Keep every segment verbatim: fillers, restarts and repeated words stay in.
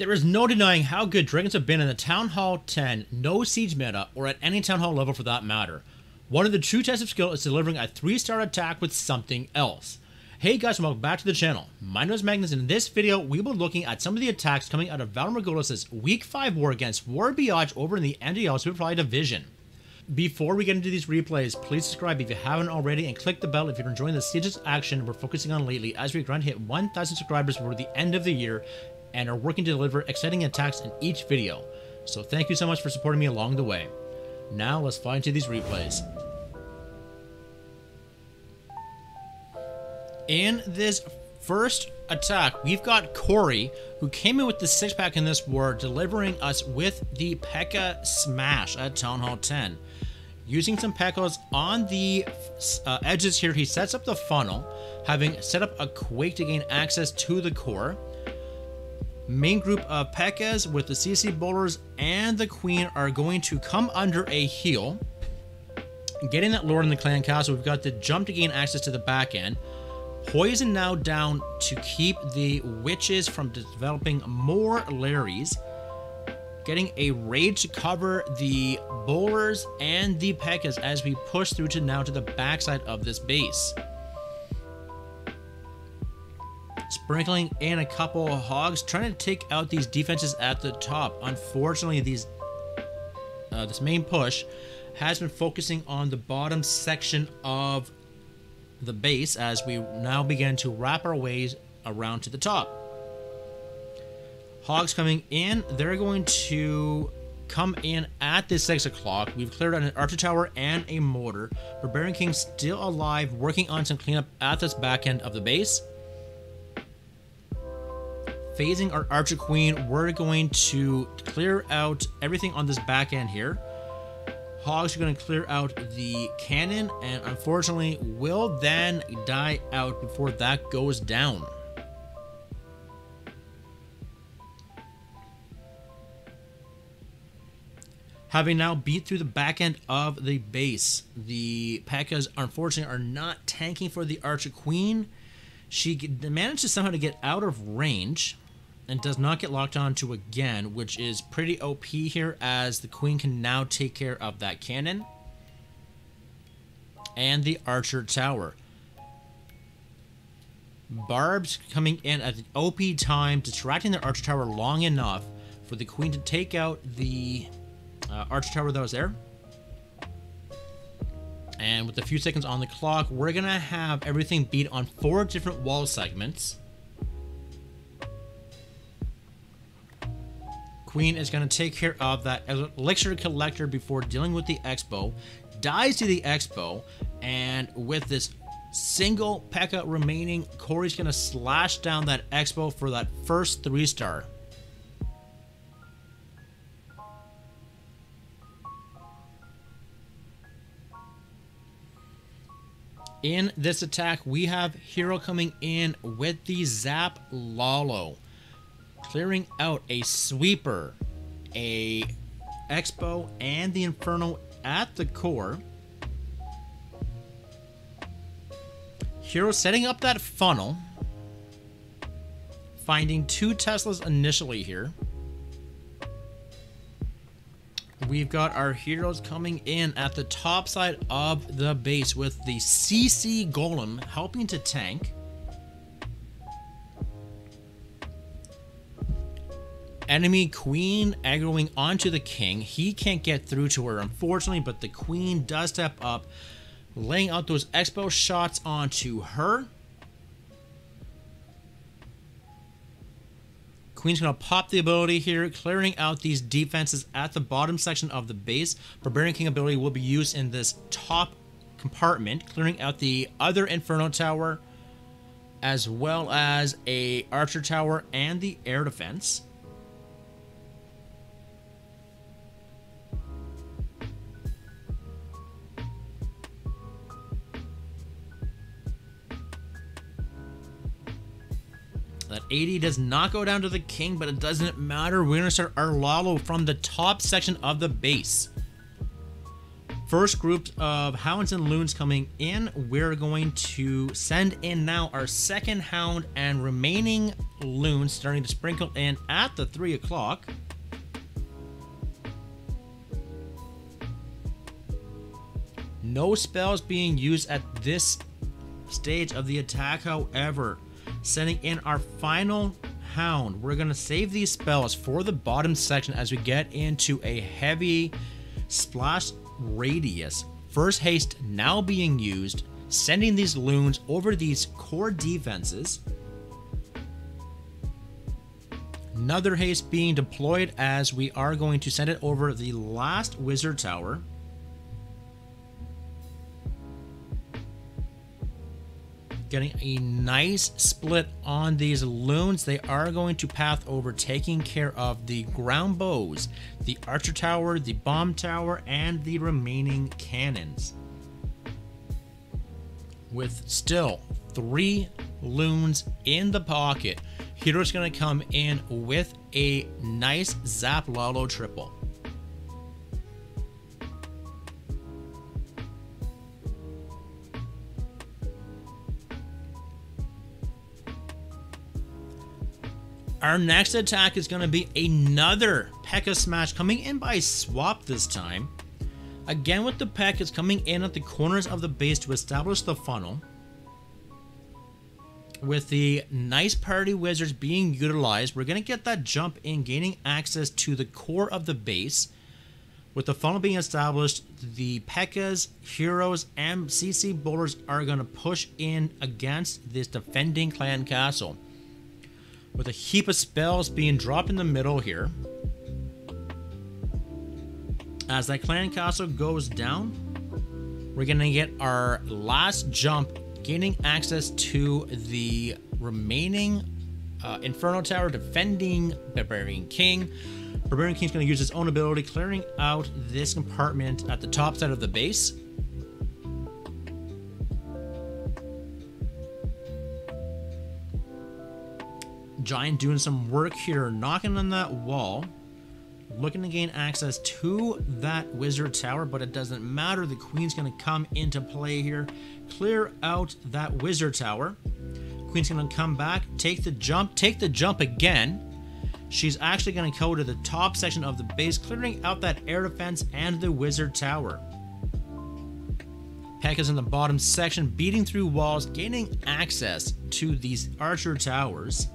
There is no denying how good dragons have been in the Town Hall ten no siege meta, or at any Town Hall level for that matter. One of the true tests of skill is delivering a three star attack with something else. Hey guys, and welcome back to the channel. My name is Magnus, and in this video we will be looking at some of the attacks coming out of Valar Morghulis' week five war against War Biatch over in the N D L Superfly Division. Before we get into these replays, please subscribe if you haven't already and click the bell if you're enjoying the serious action we're focusing on lately as we grind to hit one thousand subscribers before the end of the year and are working to deliver exciting attacks in each video. So thank you so much for supporting me along the way. Now let's fly into these replays. In this first attack, we've got Corey, who came in with the six pack in this war, delivering us with the P E K K A Smash at Town Hall ten. Using some P E K K As on the uh, edges here, he sets up the funnel, having set up a Quake to gain access to the core. Main group of P E K K As with the C C bowlers and the Queen are going to come under a heal. Getting that lord in the clan castle, we've got the jump to gain access to the back end. Poison now down to keep the witches from developing more Larrys. Getting a raid to cover the bowlers and the P E K K As as we push through to now to the backside of this base. Sprinkling in a couple of hogs, trying to take out these defenses at the top. Unfortunately, these uh, this main push has been focusing on the bottom section of the base as we now begin to wrap our ways around to the top. Hogs coming in, they're going to come in at the six o'clock. We've cleared out an archer tower and a mortar. Barbarian King still alive, working on some cleanup at this back end of the base. Phasing our archer queen, we're going to clear out everything on this back end here. Hogs are going to clear out the cannon and unfortunately will then die out before that goes down. Having now beat through the back end of the base, the P E K K As unfortunately are not tanking for the Archer Queen. She manages somehow to get out of range and does not get locked onto again, which is pretty O P here as the Queen can now take care of that cannon and the Archer Tower. Barbs coming in at the O P time, distracting the Archer Tower long enough for the Queen to take out the uh, Archer Tower that was there. And with a few seconds on the clock, we're gonna have everything beat on four different wall segments. Queen is going to take care of that elixir collector before dealing with the expo, dies to the expo, and with this single P E K K A remaining, Corey's going to slash down that expo for that first three star. In this attack, we have Hero coming in with the Zap Lalo, clearing out a sweeper, a expo, and the inferno at the core. Hero setting up that funnel, finding two Teslas initially here. We've got our heroes coming in at the top side of the base with the C C Golem helping to tank. Enemy Queen aggroing onto the King. He can't get through to her, unfortunately, but the Queen does step up, laying out those expo shots onto her. Queen's going to pop the ability here, clearing out these defenses at the bottom section of the base. Barbarian King ability will be used in this top compartment, clearing out the other Inferno Tower, as well as a Archer Tower and the air defense. That eighty does not go down to the King, but it doesn't matter. We're going to start our Lalo from the top section of the base. First group of Hounds and Loons coming in. We're going to send in now our second Hound and remaining loons starting to sprinkle in at the three o'clock. No spells being used at this stage of the attack, however. Sending in our final hound. We're going to save these spells for the bottom section as we get into a heavy splash radius. First haste now being used, sending these loons over these core defenses. Another haste being deployed as we are going to send it over the last wizard tower. Getting a nice split on these loons. They are going to path over, taking care of the ground bows, the archer tower, the bomb tower, and the remaining cannons. With still three loons in the pocket, Hero's gonna come in with a nice Zap Lalo triple. Our next attack is going to be another P E K K A smash, coming in by Swap this time. Again with the P E K K A is coming in at the corners of the base to establish the funnel. With the nice party wizards being utilized, we're going to get that jump in, gaining access to the core of the base. With the funnel being established, the P E K K As, heroes, and C C boulders are going to push in against this defending clan castle. With a heap of spells being dropped in the middle here. As that clan castle goes down, we're going to get our last jump, gaining access to the remaining uh, Inferno Tower, defending Barbarian King. Barbarian King's going to use his own ability, clearing out this compartment at the top side of the base. Giant doing some work here, knocking on that wall, looking to gain access to that wizard tower, but it doesn't matter. The queen's going to come into play here, clear out that wizard tower. Queen's going to come back, take the jump, take the jump again. She's actually going to go to the top section of the base, clearing out that air defense and the wizard tower. P E K K A is in the bottom section, beating through walls, gaining access to these archer towers.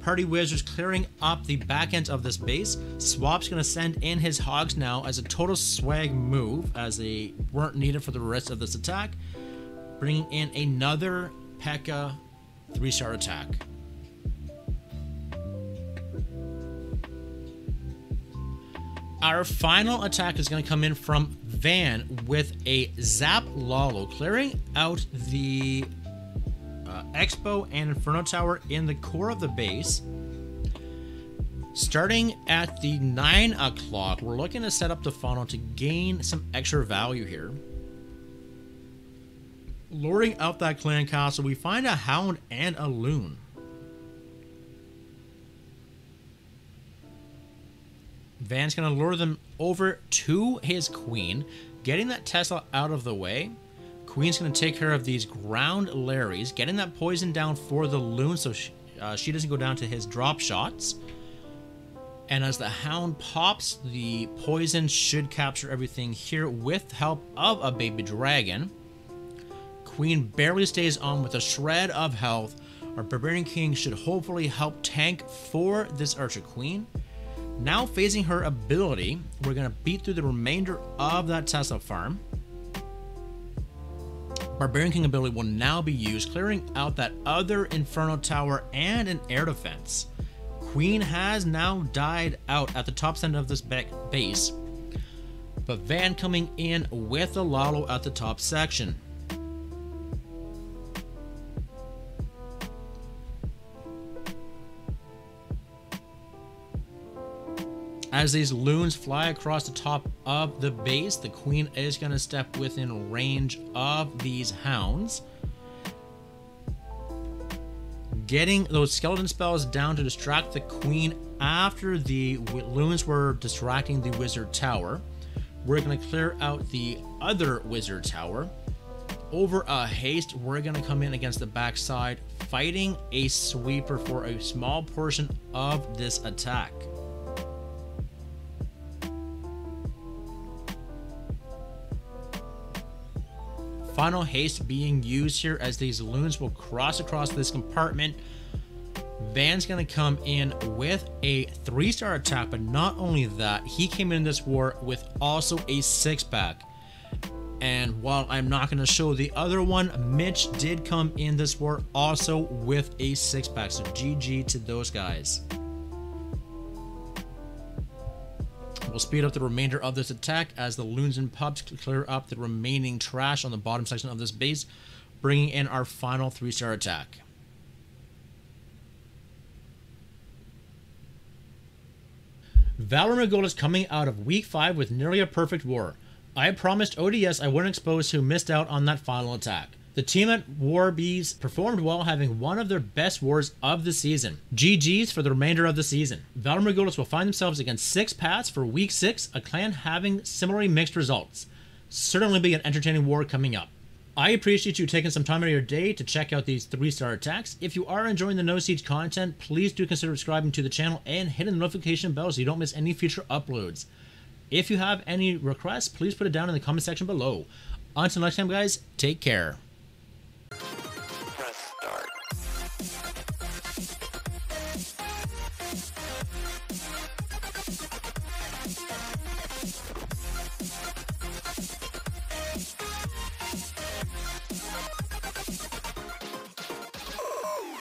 Party wizards clearing up the back end of this base. Swap's going to send in his hogs now as a total swag move, as they weren't needed for the rest of this attack. Bringing in another P E K K A three-star attack. Our final attack is going to come in from Van with a Zap Lalo, clearing out the Uh, Expo and Inferno Tower in the core of the base. Starting at the nine o'clock, we're looking to set up the funnel to gain some extra value here. Luring out that clan castle, we find a hound and a loon. Van's going to lure them over to his queen, getting that Tesla out of the way. Queen's going to take care of these ground Larrys, getting that poison down for the loon so she, uh, she doesn't go down to his drop shots. And as the hound pops, the poison should capture everything here with help of a baby dragon. Queen barely stays on with a shred of health. Our Barbarian King should hopefully help tank for this Archer Queen. Now phasing her ability, we're going to beat through the remainder of that Tesla farm. Barbarian King ability will now be used, clearing out that other Inferno Tower and an air defense. Queen has now died out at the top end of this back base, but Van coming in with the Lalo at the top section. As these loons fly across the top of the base, the queen is going to step within range of these hounds. Getting those skeleton spells down to distract the queen after the loons were distracting the wizard tower. We're going to clear out the other wizard tower. Over a haste, we're going to come in against the backside, fighting a sweeper for a small portion of this attack. Final haste being used here as these loons will cross across this compartment. Van's gonna come in with a three-star attack, but not only that, he came in this war with also a six-pack. And while I'm not gonna show the other one, Mitch did come in this war also with a six-pack, so G G to those guys. We'll speed up the remainder of this attack as the loons and pups clear up the remaining trash on the bottom section of this base, bringing in our final three-star attack. Valar Morghulis coming out of week five with nearly a perfect war. I promised O D S I wouldn't expose who missed out on that final attack. The team at Warbees performed well, having one of their best wars of the season. G Gs for the remainder of the season. Valar Morghulis will find themselves against Six Paths for week six, a clan having similarly mixed results. Certainly be an entertaining war coming up. I appreciate you taking some time out of your day to check out these three-star attacks. If you are enjoying the No Siege content, please do consider subscribing to the channel and hitting the notification bell so you don't miss any future uploads. If you have any requests, please put it down in the comment section below. Until next time, guys, take care.